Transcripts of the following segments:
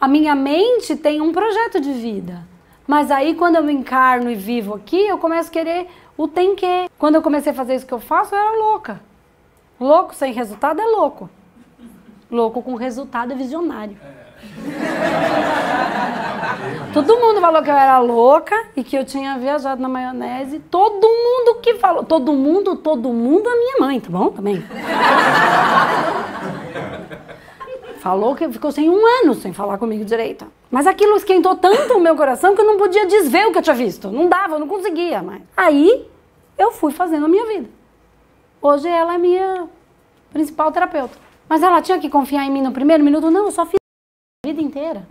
A minha mente tem um projeto de vida. Mas aí quando eu me encarno e vivo aqui, eu começo a querer o tem que. Quando eu comecei a fazer isso que eu faço, eu era louca. Louco sem resultado é louco. Louco com resultado é visionário. Todo mundo falou que eu era louca e que eu tinha viajado na maionese. Todo mundo que falou. Todo mundo, a minha mãe, tá bom? Também. Falou que ficou sem 1 ano sem falar comigo direito. Mas aquilo esquentou tanto o meu coração que eu não podia desver o que eu tinha visto. Não dava, eu não conseguia mais. Aí eu fui fazendo a minha vida. Hoje ela é minha principal terapeuta. Mas ela tinha que confiar em mim no primeiro minuto? Não, eu só fiz a vida inteira.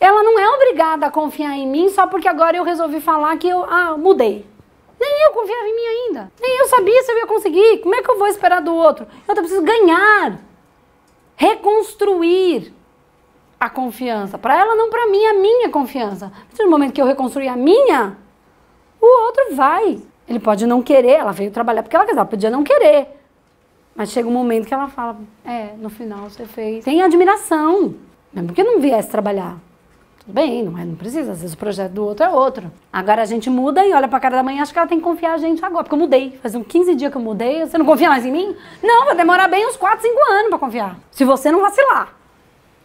Ela não é obrigada a confiar em mim só porque agora eu resolvi falar que eu mudei. Nem eu confiava em mim ainda. Nem eu sabia se eu ia conseguir. Como é que eu vou esperar do outro? Eu preciso ganhar. Reconstruir a confiança. Para ela, não para mim, a minha confiança. No momento que eu reconstruir a minha, o outro vai. Ele pode não querer, ela veio trabalhar porque ela quis, ela podia não querer. Mas chega um momento que ela fala, no final você fez. Tem admiração, mesmo porque não viesse trabalhar. Tudo bem, não precisa, às vezes o projeto do outro é outro. Agora a gente muda e olha pra cara da mãe e acha que ela tem que confiar a gente agora, porque eu mudei. Faz uns 15 dias que eu mudei, você não confia mais em mim? Não, vai demorar bem uns 4, 5 anos pra confiar. Se você não vacilar.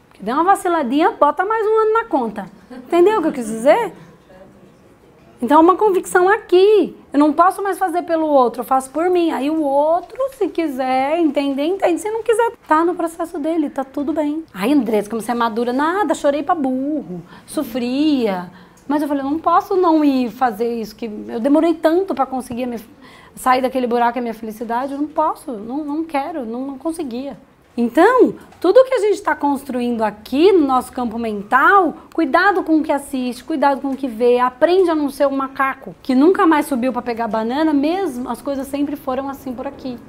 Porque deu uma vaciladinha, bota mais 1 ano na conta. Entendeu o que eu quis dizer? Então é uma convicção aqui. Eu não posso mais fazer pelo outro, eu faço por mim. Aí o outro, se quiser entender, entende. Se não quiser, tá no processo dele, tá tudo bem. Ai, Andressa, como você é madura, nada, chorei pra burro, sofria. Mas eu falei, eu não posso não ir fazer isso, que eu demorei tanto pra conseguir sair daquele buraco, a minha felicidade. Eu não posso, não quero, não conseguia. Então, tudo que a gente está construindo aqui no nosso campo mental, cuidado com o que assiste, cuidado com o que vê, aprende a não ser um macaco, que nunca mais subiu para pegar banana, mesmo as coisas sempre foram assim por aqui.